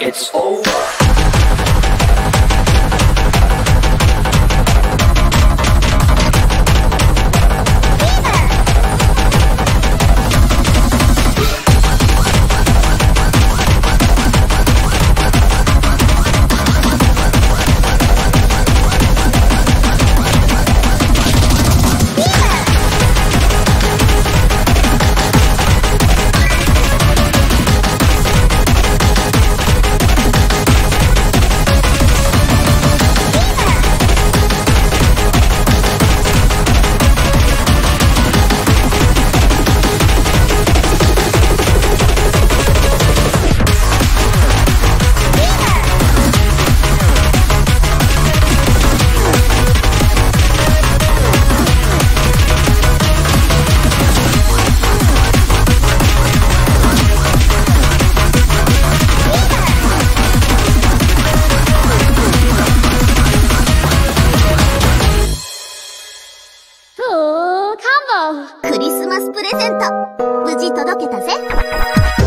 It's over.クリスマスプレゼント無事届けたぜ。